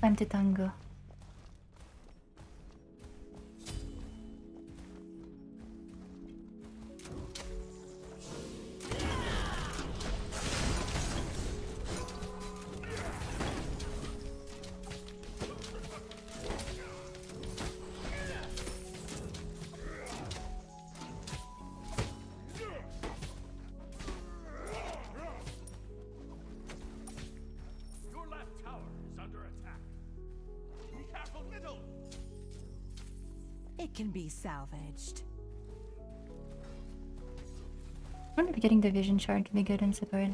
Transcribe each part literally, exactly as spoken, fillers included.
Time to tango. Can be salvaged. I wonder if getting the vision shard can be good in support.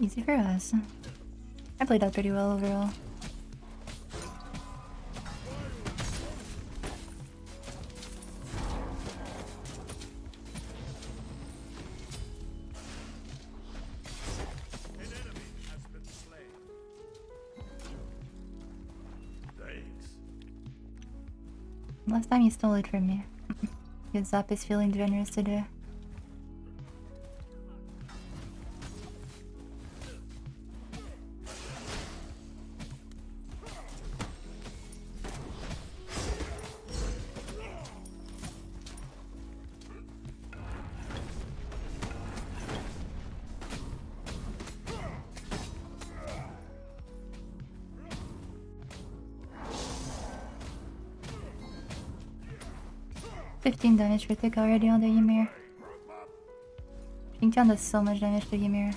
Easy for us. I played out pretty well overall. Last time you stole it from me. Good Zap is feeling generous today. fifteen damage for Tick already on the Ymir. Xing Tian does so much damage to Ymir.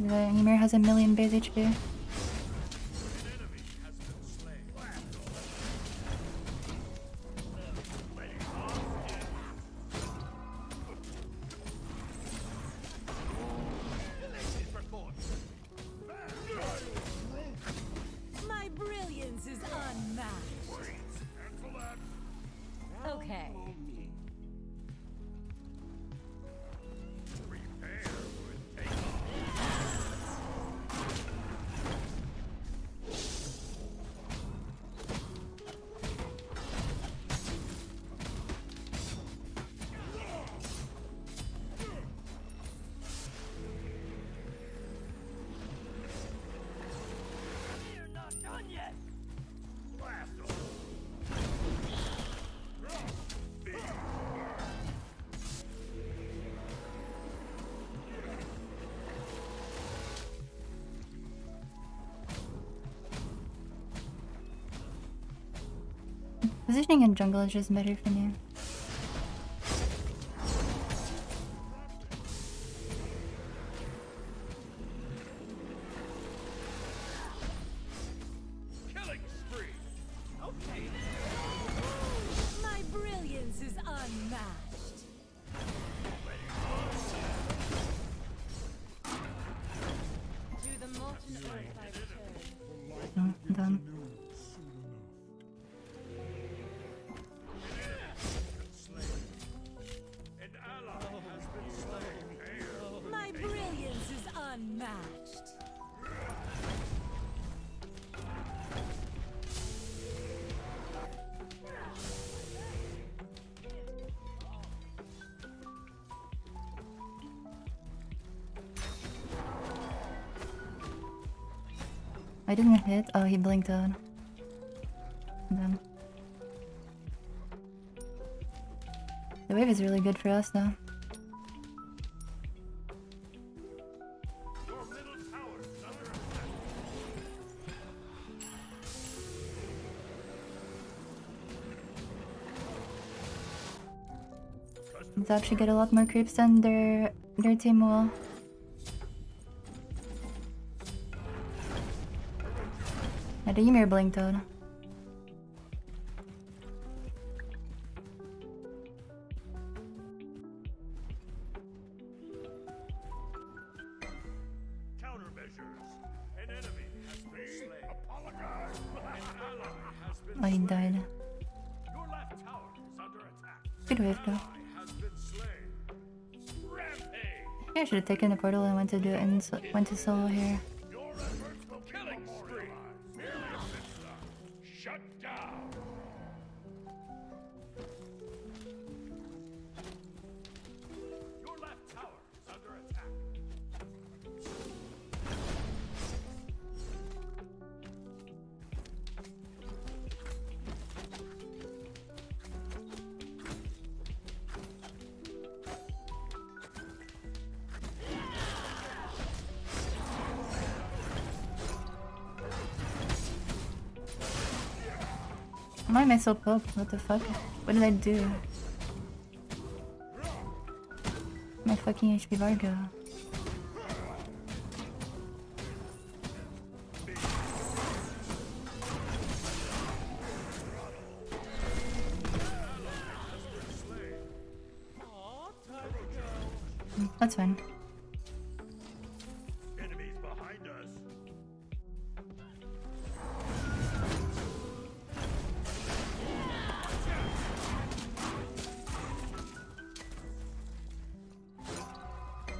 The Ymir has a million base H P. Positioning in jungle is just better for me. Killing spree. Okay. My brilliance is unmatched. To the molten earth I return. No, I'm done. I didn't hit. Oh, he blinked out. Damn. The wave is really good for us, though. Zap should get a lot more creeps than their, their team will. The Ymir blinked out. I died. Curseweaver. I should have taken the portal and went to do and went to solo here. Why am I so pop? What the fuck? What did I do? My fucking H P bar go. That's fine.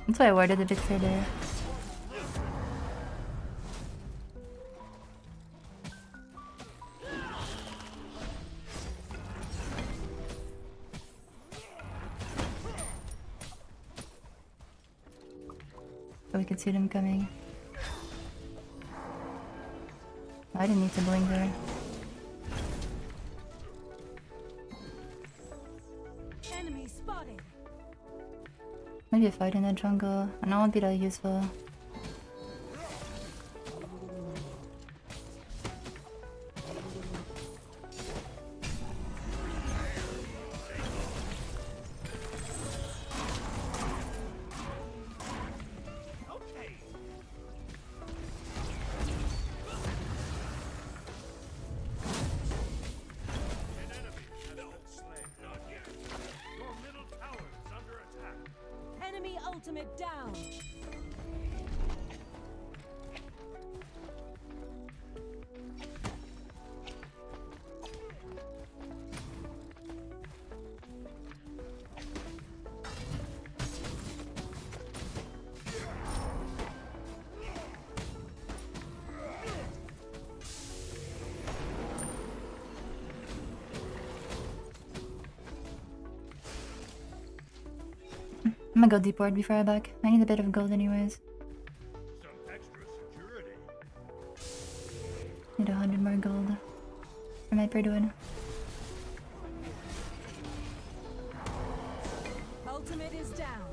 That's why I warded a bit further. So we could see them coming. I didn't need to blink there. Maybe a fight in the jungle, and I won't be that useful. Down. I'm gonna go deep ward before I back. I need a bit of gold anyways. Need a hundred more gold for my Prydwen. Ultimate is down.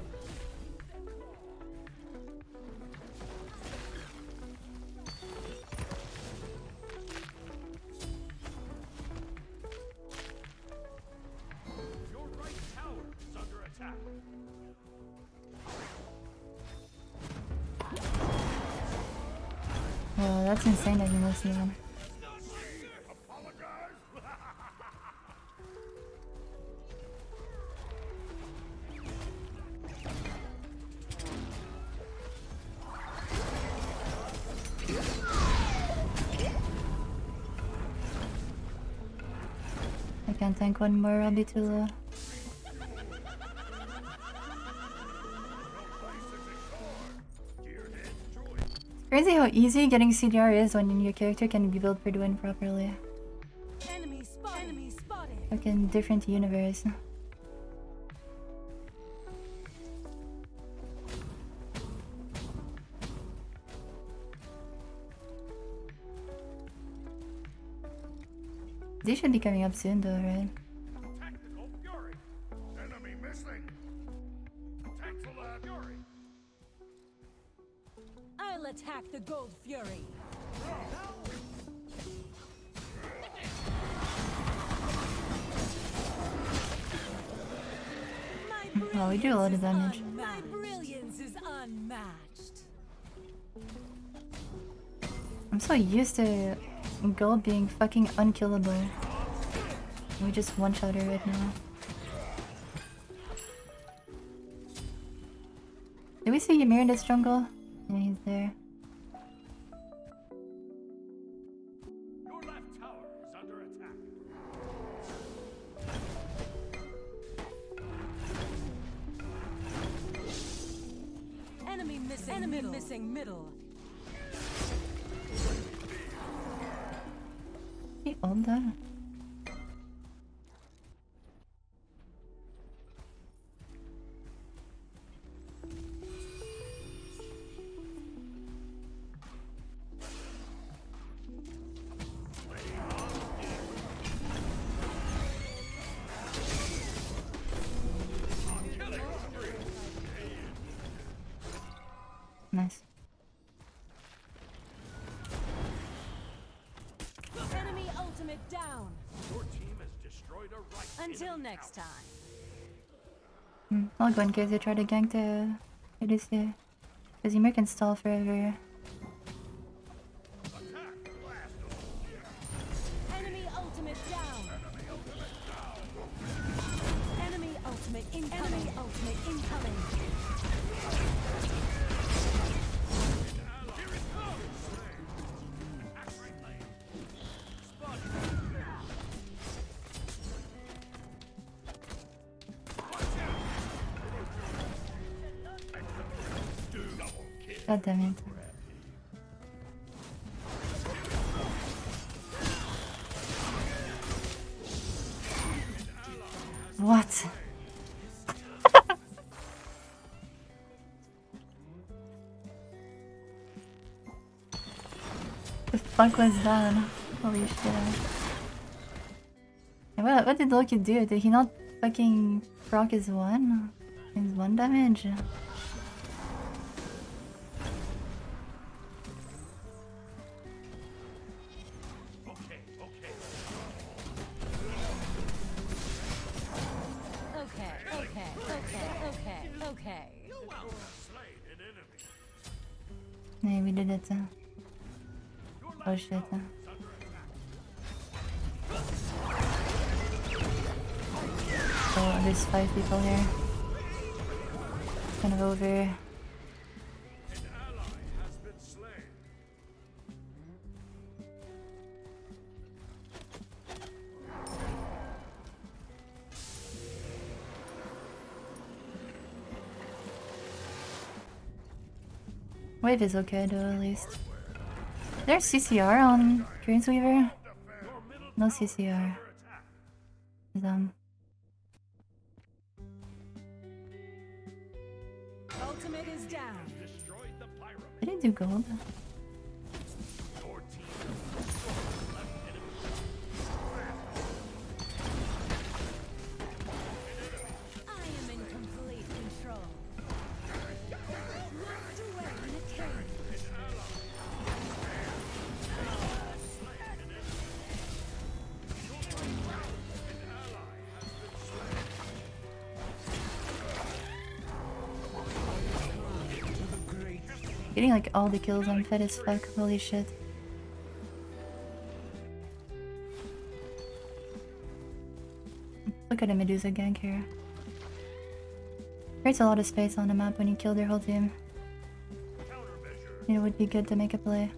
Your right tower is under attack. Well, that's insane that you missed me one. I can't tank one more, I'll be too low. It's crazy how easy getting C D R is when your character can be built Prydwen properly. Enemy spot. Enemy spotted. Fucking different universe. They should be coming up soon though, right? Tactical fury. Enemy missing. Tactical fury. I'll attack the Gold Fury. Oh, we do a lot of damage. My brilliance is unmatched. I'm so used to gold being fucking unkillable. We just one-shot her right now. Did we see Ymir in this jungle? Yeah, he's there. Your left tower is under attack. Enemy missing Enemy middle. missing middle. Hey, on there. Nice. Enemy ultimate down. Your team has destroyed a right. Until next time. Hmm. I'll go in case they try to gank the A D C. Because Ymir can stall forever. Enemy ultimate down. Enemy ultimate down. Enemy ultimate incoming. Enemy ultimate incoming. God damn it. What? The fuck was that? Holy shit. What, what did Loki do? Did he not fucking proc his one? His one damage? Oh shit. Huh? Oh, there's five people here. Kind of over. An ally has been slain. Wave is okay though, at least. There's C C R on Dreamsweaver? No C C R. Damn. Ultimate is down. Did it do gold? Getting like all the kills on fed as fuck, holy shit. Look at the Medusa gank here. Creates a lot of space on the map when you kill their whole team. It would be good to make a play.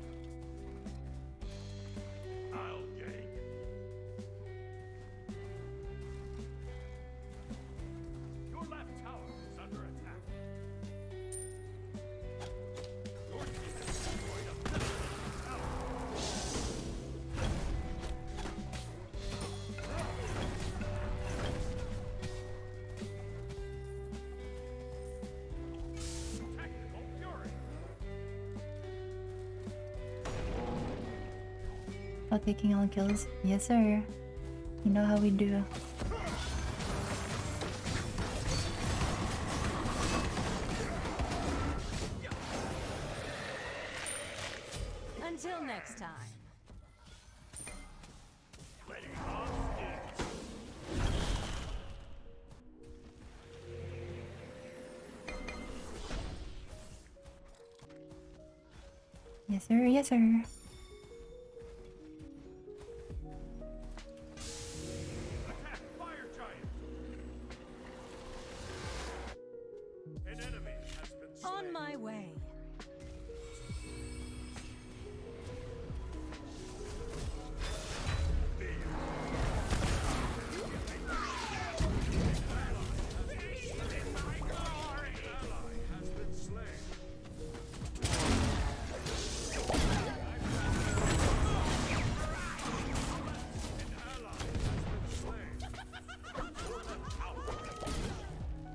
Taking all kills. Yes sir. You know how we do. Until next time. Yes sir, yes sir.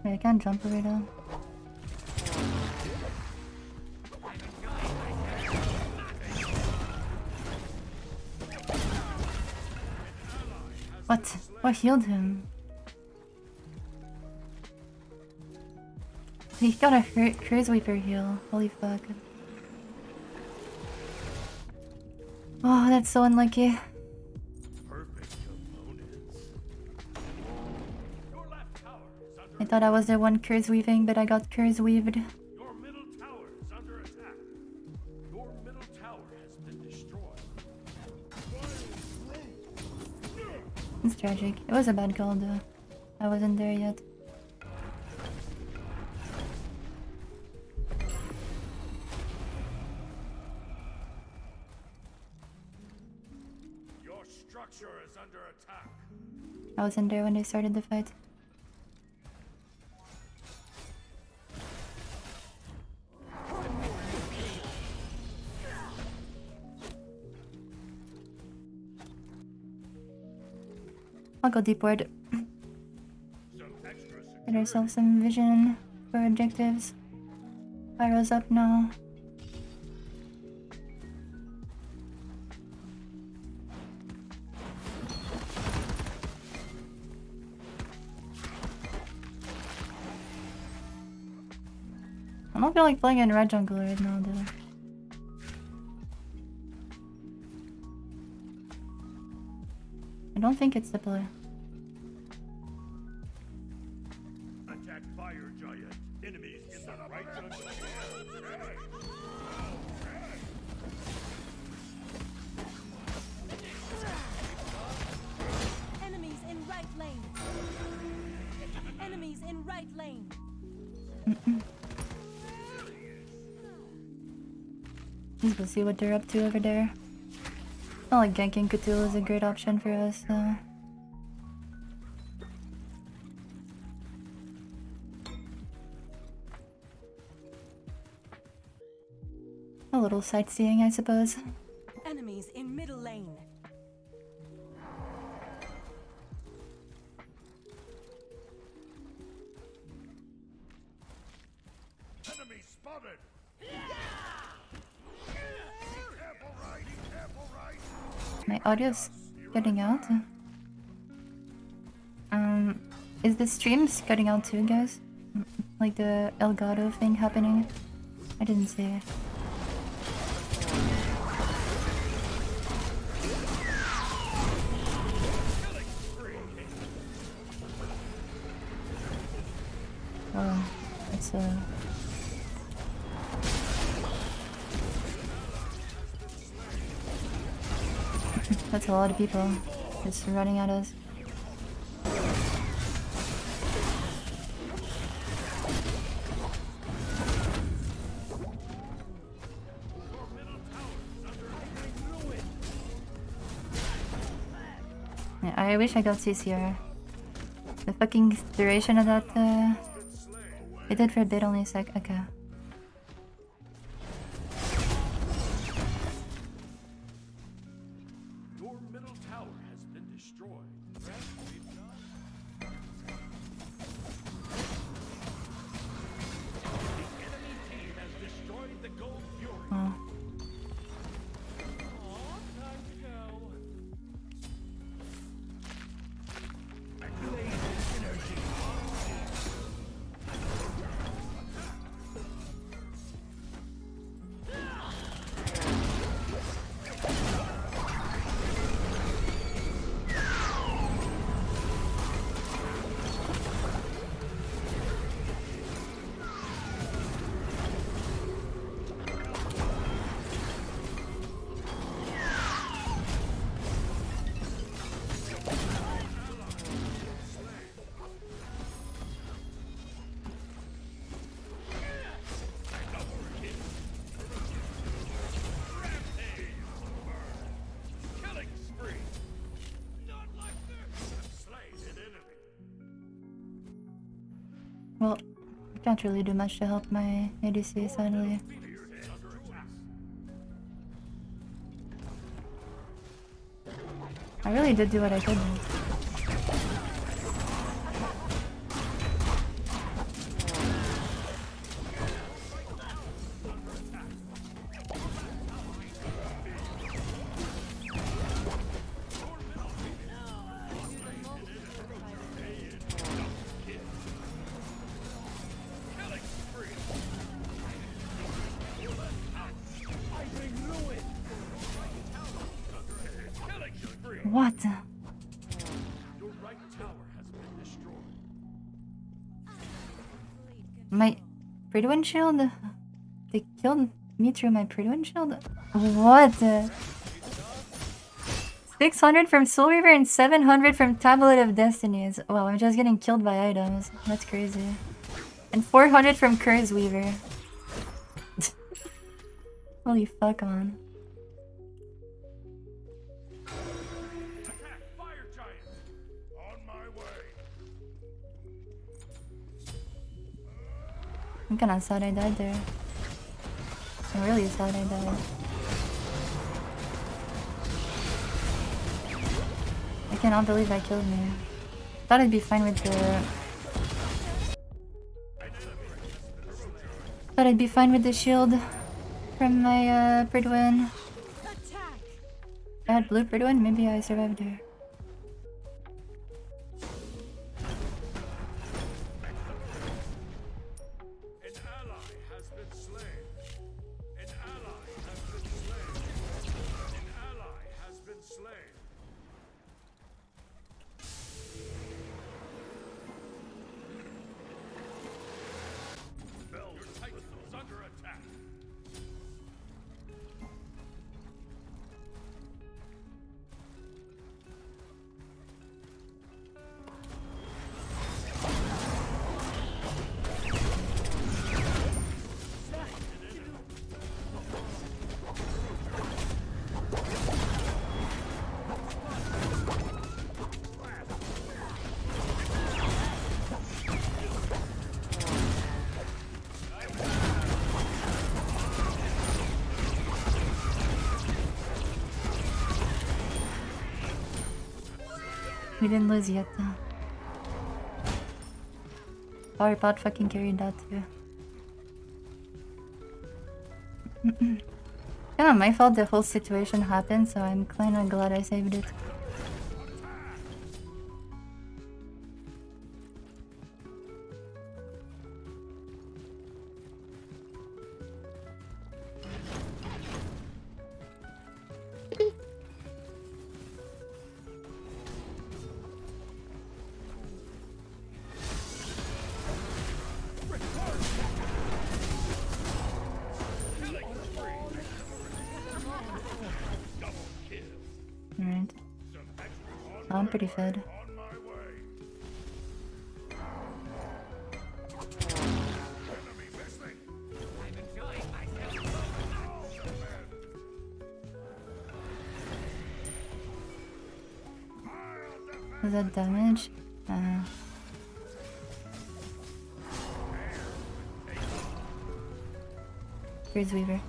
I can jump over there. What? What healed him? He got a Curseweaver heal. Holy fuck. Oh, that's so unlucky. I thought I was the one curse weaving, but I got curse weaved. Your middle tower is under attack. Your middle tower has been destroyed. It's tragic. It was a bad call though. I wasn't there yet. Your structure is under attack. I wasn't there when they started the fight. I'll go deep ward. Get ourselves some vision for objectives. Pyro's up now. I don't feel like playing in red jungle right now though. I don't think it's the blue. Attack fire giant. Enemies in the right side. Enemies in right lane. Enemies in right lane. Mm-mm. We'll see what they're up to over there. I feel like ganking Cthulhu is a great option for us, though. A little sightseeing, I suppose. Enemies in middle lane. Enemy spotted. My audio's cutting out. Um, is the streams cutting out too, guys? Like the Elgato thing happening? I didn't see it. Oh, it's a... Uh... That's a lot of people just running at us. Yeah, I wish I got C C R. The fucking duration of that... Uh, it did for a bit, only a sec. Okay. Well, I can't really do much to help my A D C, sadly. I really did do what I could. What? Your right tower has been destroyed. My Prydwen shield? They killed me through my Prydwen shield? What? six hundred from Soulweaver and seven hundred from Tablet of Destinies. Wow, I'm just getting killed by items. That's crazy. And four hundred from Curseweaver. Holy fuck on. I'm kinda sad I died there. I'm really sad I died. I cannot believe I killed me. Thought I'd be fine with the... Thought I'd be fine with the shield from my uh, Prydwen. If I had blue Prydwen, maybe I survived there. We didn't lose yet though. Power Pod fucking carried that too. Kinda my fault the whole situation happened, so I'm kinda glad I saved it. Pretty fed. Was that damage? Uh, Freeze Weaver.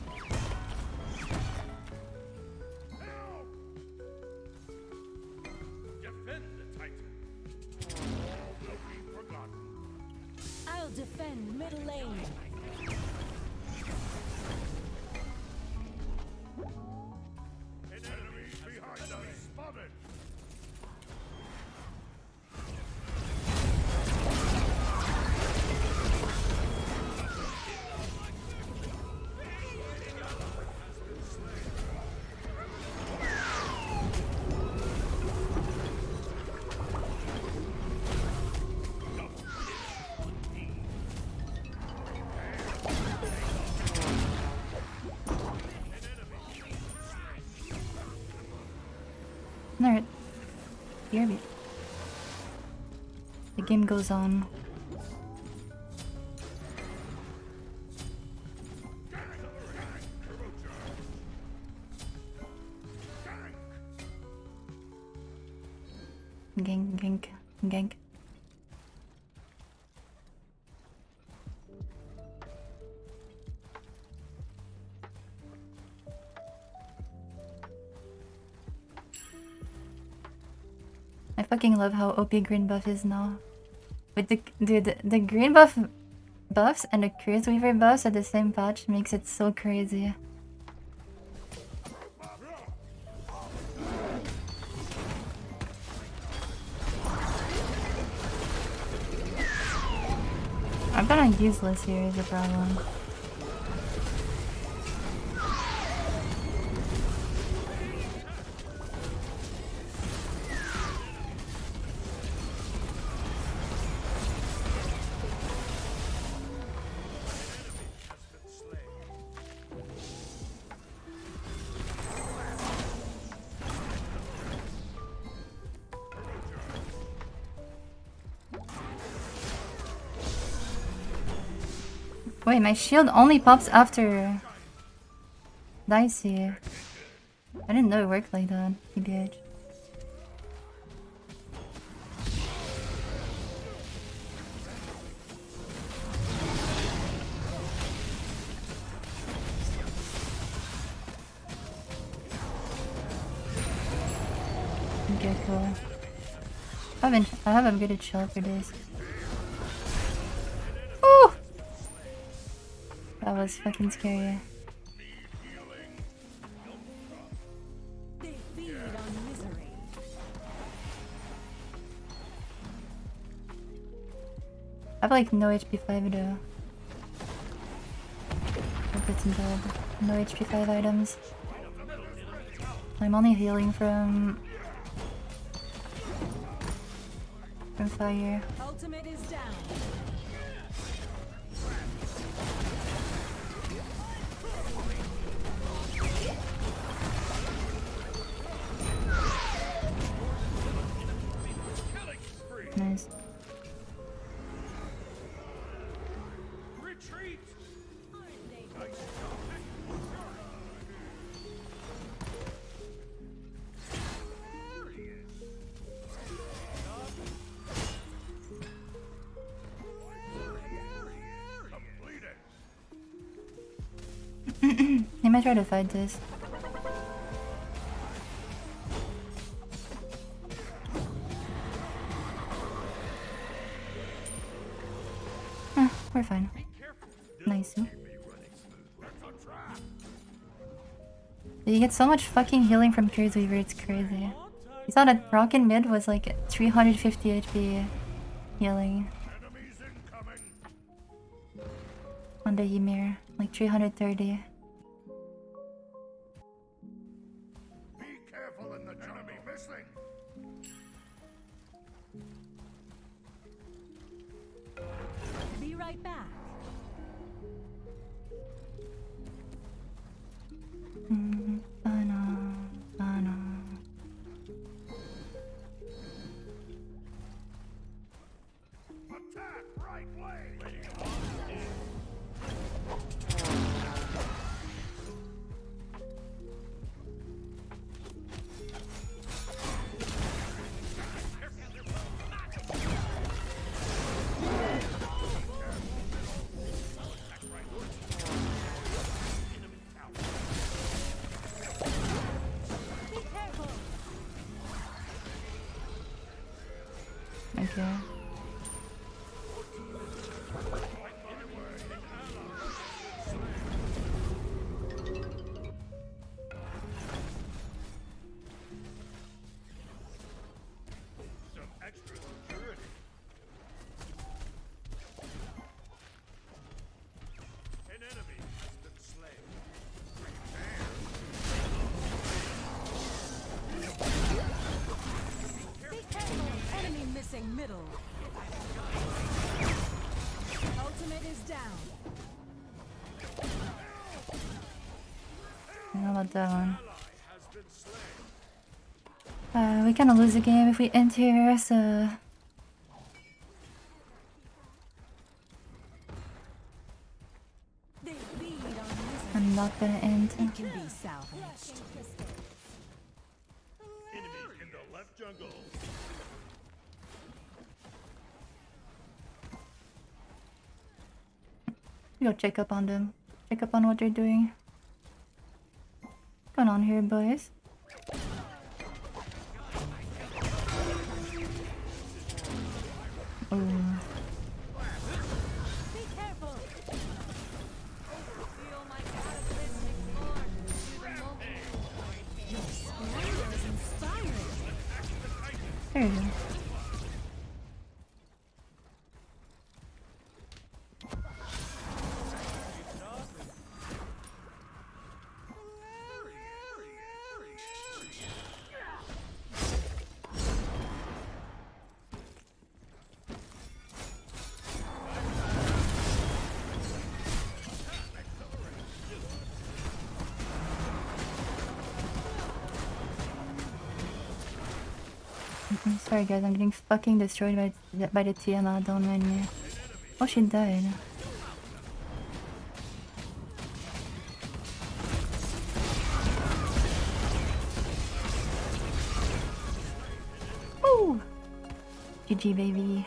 Alright, hear me. The game goes on. Gank, gank, gank. I fucking love how O P green buff is now. With the dude, the, the green buff buffs and the Curseweaver buffs at the same patch makes it so crazy. I'm kinda useless here is the problem. Wait, my shield only pops after dice here. I didn't know it worked like that, T B H. Okay, cool. I haven't I haven't good at shield for this. Ooh! That was fucking scary. I have like no H P five though. I'll put some bad. No H P five items. I'm only healing from From fire. Ultimate is down. Nice. Retreat. He might try to fight this. Ah, we're fine. Nice. You get so much fucking healing from Curseweaver, it's crazy. You saw that rocket mid was like three hundred fifty H P healing. On the Ymir, like three hundred thirty. Be right back. Mm, oh no, oh no. Attack right way. Okay. Ultimate is down. How about that one? Uh, we kind of lose the game if we end here, so... I'm not gonna end. It can be salvaged. Enemy in the left jungle. Go check up on them. Check up on what they're doing. What's going on here, boys? Ooh. Be careful. There you go. I'm sorry guys, I'm getting fucking destroyed by, by the Tiamat, don't mind me. Oh, she died. G G baby.